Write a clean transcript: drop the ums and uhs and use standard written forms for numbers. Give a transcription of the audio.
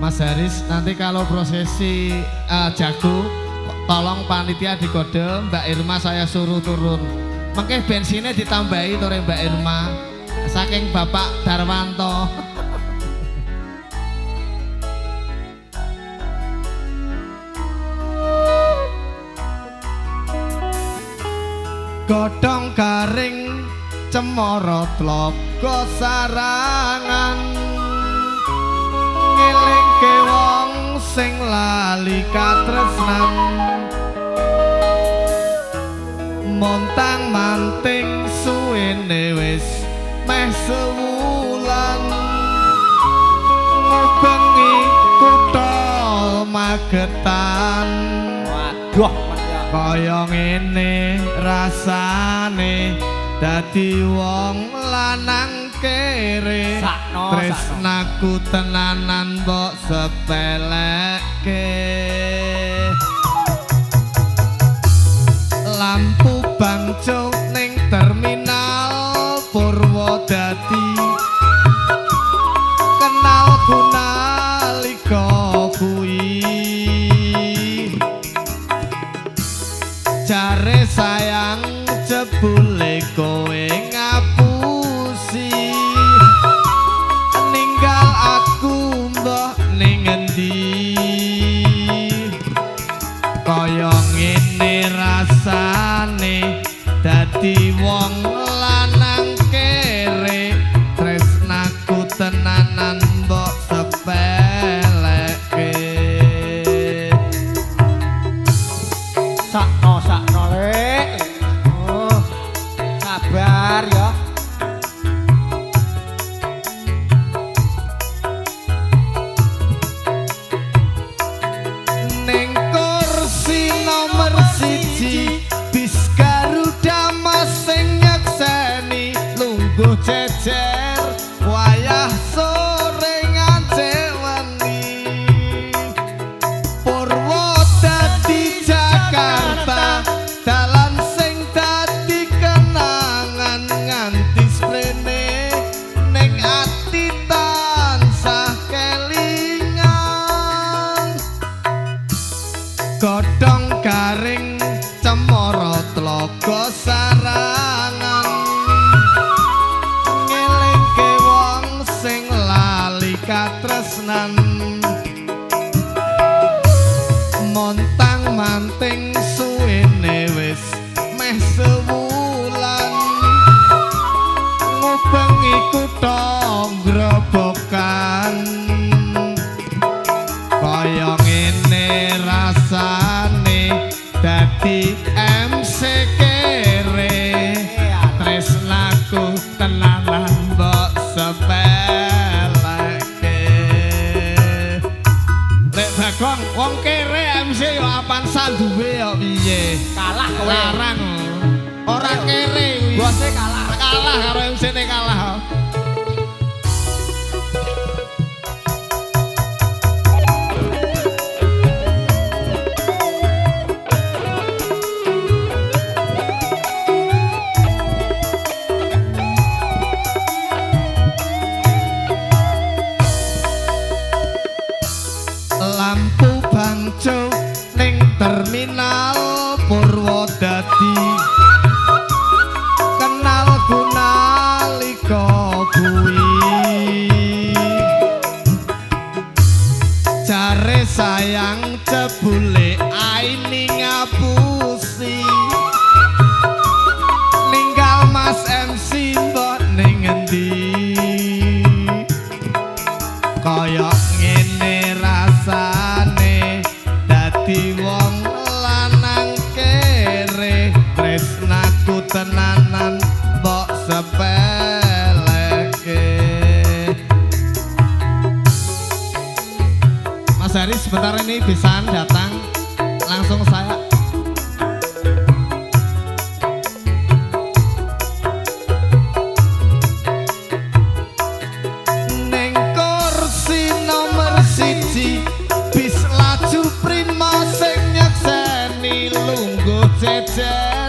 Mas Haris, nanti kalau prosesi jago, tolong panitia di kode, Mbak Irma saya suruh turun. Mungkin bensinnya ditambahi oleh Mbak Irma, saking Bapak Darwanto. Godhong garing cemara tlaga sarangan, ngelingke wong sing lali katresnan, montang manting suwene wis meh sewulan, ngubengi kutha Magetan. Waduh, kaya ngene rasane dadi wong lanang kere, tresnaku tenanan mbok sepeleke. Lampu bangcok ning terminal Purwodadi, kenal guna liko kui. Jare sayang jebule kowe ngapusi, ninggal aku mbok ning endi. Kaya ngene rasane dadi wong lanang kere, tresnaku tenanan mbok sepeleke. Ya. Neng kursi nomor siji bis Garuda Mas sing nyekseni lungguh jejer wayah sore ngancik wani. Purwodadi Jakarta dalan sing dadi kenangan nganti sprene ning ati tansah kelingan. Godhong garing cemara tlaga sarangan, ngelingke wong sing lali katresnan, montang manting suwene wis meh sewulan, ngubengi kutha Grobogan. Kaya ngene rasane dadi MC kere, tresnaku tenanan mbok sepeleke. Lek Bagong wong kere MC yo Avanza duwe yo piye? Kalah kowe. Larang. Ora kere. Bose kalah. Kalah karo MC-ne kalah. Lampu bangcok ning terminal Purwodadi, kenal guna liko kui. Jare sayang jebule aini ngapusi, ninggal Mas MC mbok ning endi. Kaya ngene rasane dadi wong lanang kere, tresnaku tenanan mbok sepeleke. Mas Haris sebentar ini bisa datang langsung saya. Bis laju prima sing nyekseni lungguh jejer